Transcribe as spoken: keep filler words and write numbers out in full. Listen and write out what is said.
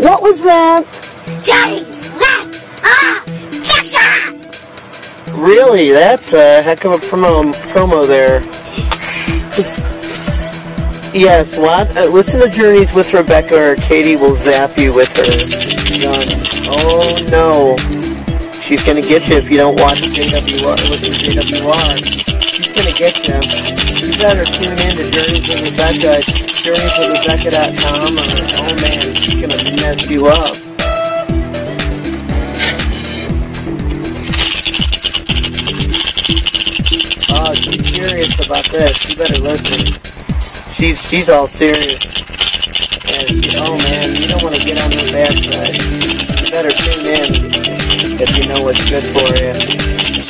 What was that? Journeys with Rebecca! Really? That's a heck of a promo, promo there. Yes, what? Uh, listen to Journeys with Rebecca or Katie will zap you with her gun. Oh no. She's going to get you if you don't watch J W R. Listen to J W R. She's going to get you. You better tune in to Journeys with Rebecca. Journeys with Rebecca dot com. Oh man, she's going to mess you up. Oh, she's serious about this. You better listen. She's, she's all serious. And, oh man, you don't want to get on her bad side. You better tune in if you know what's good for you.